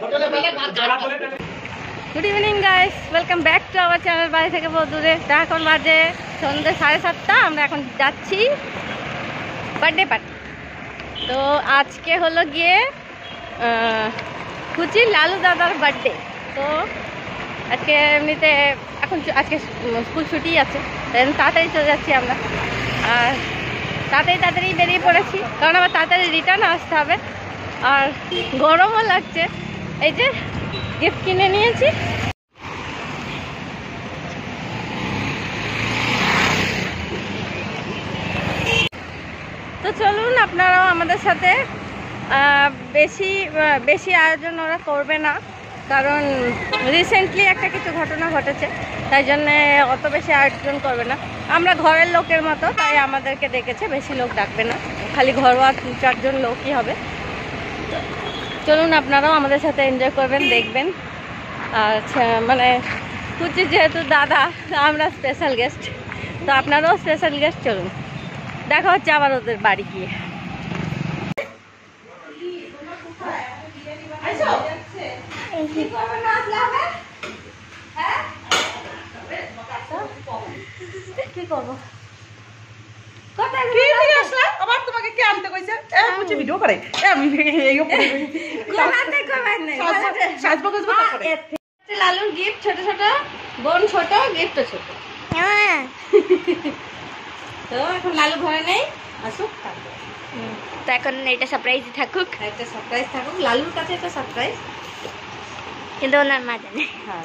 Good evening guys, welcome back to our channel. বাড়ি থেকে বহু দূরে, তা এখন বাজে সন্ধ্যে 7:30। আমরা এখন যাচ্ছি বার্থডে পার্টি। তো আজকে হলো গিয়ে খুচির লালু দাদার বার্থডে। তো আজকে এমনিতে এখন আজকে স্কুল ছুটি আছে, তাড়াতাড়ি চলে যাচ্ছি আমরা। আর তাড়াতাড়ি বেরিয়ে পড়েছি, কারণ আবার তাড়াতাড়ি রিটার্ন আসতে হবে। আর গরমও লাগছে। এই যে গিফট কিনে নিয়েছি। তো চলুন আপনারাও আমাদের সাথে। বেশি বেশি আয়োজন ওরা করবে না, কারণ রিসেন্টলি একটা কিছু ঘটনা ঘটেছে, তাই জন্যে অত বেশি আয়োজন করবে না। আমরা ঘরের লোকের মতো, তাই আমাদেরকে ডেকেছে, বেশি লোক ডাকবে না, খালি ঘরোয়া 2-4 জন লোকই হবে। চলুন আপনারাও আমাদের সাথে এনজয় করবেন, দেখবেন। আর মানে কুচি যেহেতু দাদা, আমরা স্পেশাল গেস্ট, তো আপনারাও স্পেশাল গেস্ট। চলুন, দেখা হচ্ছে আবার ওদের বাড়ি গিয়ে। কি করবো, লালুর গিফট ছোট ছোট, বোন ছোট, গিফট ছোট। তো এখন লালু ঘরে নেই, আসুক, তো এখন এটা সারপ্রাইজ থাকুক। একটা সারপ্রাইজ থাকুক, লালুর কাছে একটা সারপ্রাইজ, কিন্তু ওনার মা জানে। হ্যাঁ,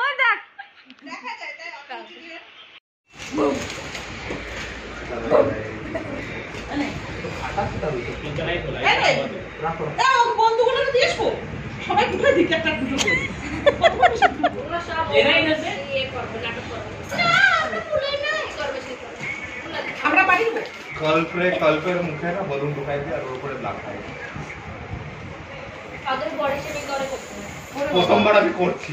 ও দেখ দেখা যায়, তাই মুখে না বলুন ঢুকাই দিয়ে, আর ওর উপরে ব্লাক খাই। প্রথমবার আমি করছি,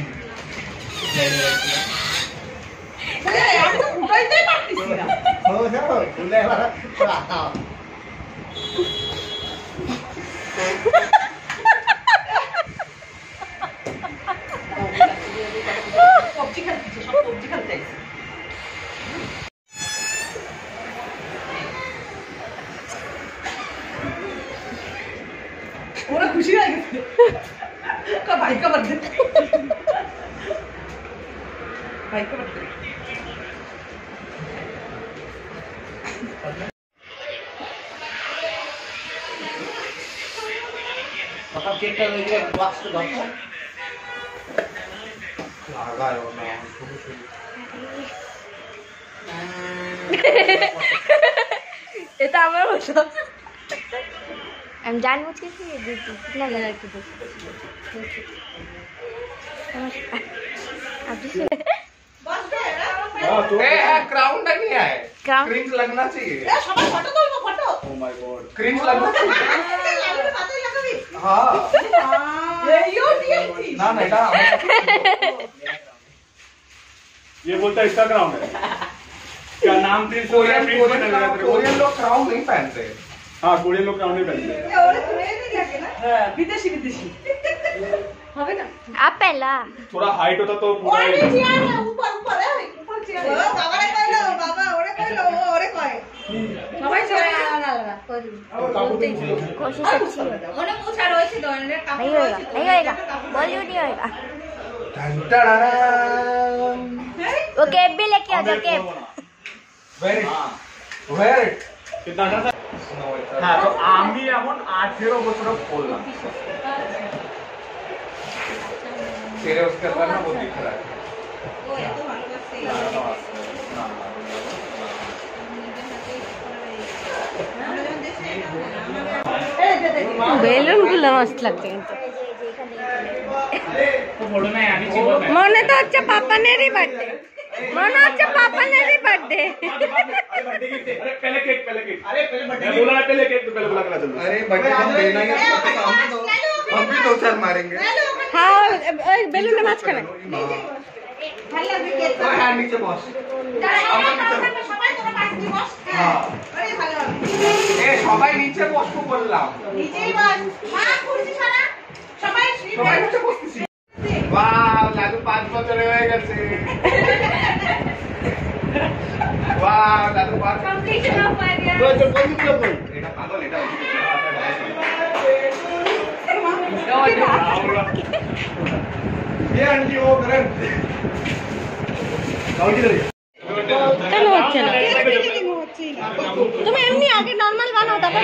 ওরা খুশি হয়ে গেছে। এটা আমার আমি জানবুঝ কে क्राउन नहीं पहनते। हाँ, कोरियन लोग क्राउन नहीं पहनते। और तुम्हें नहीं लगे ना? हाँ, विदेशी विदेशी। हाँ बेटा। आप पहला। थोड़ा हाइट होता तो पूरा। और भी चिया है, ऊपर ऊपर है, ऊपर चिया है। बाबा ने कहा लो, बाबा औरे कहा लो, औरे कहा है। बाबा चला ना लगा। कोशिश अच्छी है। वो ना पूछा रोज से दोनों ने काफी रोज से। नहीं होएगा, बॉलीवुड नहीं होएगा। वो कैप भी लेके आ जाओ, कैप। वेरी कितना আমি এখন 18 বছর বললাম। বেলুন গুলো মস্ত লাগছে কিন্তু। মনে তো হচ্ছে পাপানেরই বার্থডে, মনে হচ্ছে পাপানেরই বার্থডে। হ্যাঁ বেলুনে মাঝখানে সবাই নিচে বসবো বললাম। লালু 5 বছর হয়ে গেছে। তুমি এমনি আগে নর্মাল বানাও, তারপর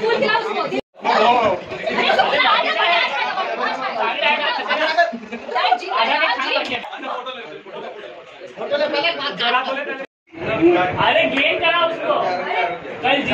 अरे गेम करा उसको कल जी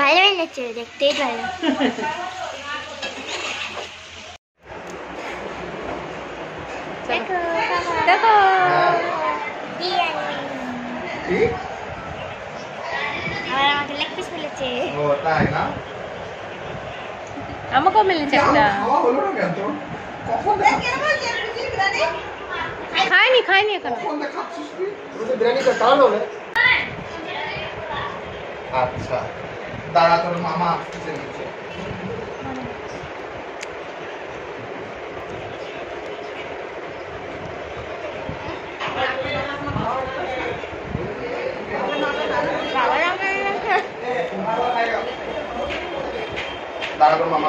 main aja dekat aja deko dia ini orang ke leg piece milache hota hai na हमको मिल सकता हां बोलो ना क्या तो कौन देखो खाएनी खाएनी करो कौन देखा तुझे बिरयानी का टाल हो गया। अच्छा दादा तो मामा से नीचे दादा तो मामा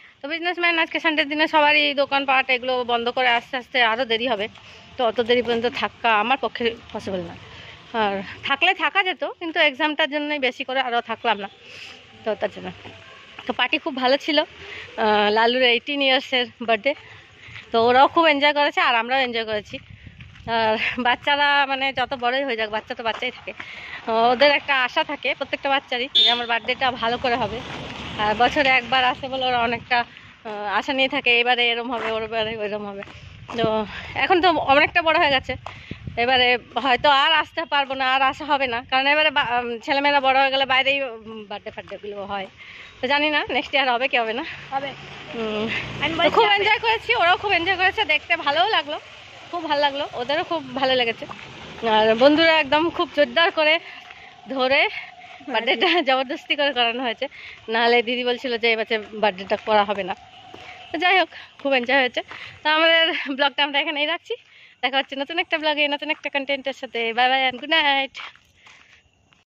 তো বিজনেসম্যান আজকে সানডের দিনে সবারই দোকানপাট এগুলো বন্ধ করে আস্তে আস্তে আরও দেরি হবে, তো অত দেরি পর্যন্ত থাকা আমার পক্ষে পসিবল না। আর থাকলে থাকা যেত, কিন্তু এক্সামটার জন্যই বেশি করে আরও থাকলাম না, তো তার জন্য তো পার্টি খুব ভালো ছিল। লালুর 18 ইয়ার্সের বার্থডে, তো ওরাও খুব এনজয় করেছে আর আমরাও এনজয় করেছি। আর বাচ্চারা মানে যত বড়ই হয়ে যাক, বাচ্চা তো বাচ্চাই থাকে, ওদের একটা আশা থাকে প্রত্যেকটা বাচ্চারই যে আমার বার্থডেটা ভালো করে হবে, আর বছরে একবার আসে বলে ওরা অনেকটা আশা নিয়ে থাকে, এবারে এরম হবে ওরবারে ওইরকম হবে। তো এখন তো অনেকটা বড় হয়ে গেছে, এবারে হয়তো আর আসতে পারবো না, আর আসা হবে না, কারণ এবারে ছেলেমেয়েরা বড় হয়ে গেলে বাইরেই বার্থডে ফার্থডেগুলো হয়, তো জানি না নেক্সট ইয়ার হবে কি হবে না হবে। খুব এনজয় করেছি, ওরাও খুব এনজয় করেছে, দেখতে ভালোও লাগলো, খুব ভালো লাগলো, ওদেরও খুব ভালো লেগেছে। আর বন্ধুরা একদম খুব জোরদার করে ধরে বার্থডেটা জবরদস্তি করে করানো হয়েছে, নাহলে দিদি বলছিল যে এবার বার্থডেটা করা হবে না। তো যাই হোক, খুব এনজয় হয়েছে। তো আমাদের ব্লগটা আমরা এখানেই রাখছি, দেখা হচ্ছে নতুন একটা ব্লগে নতুন একটা কন্টেন্টের সাথে। Bye bye and good night.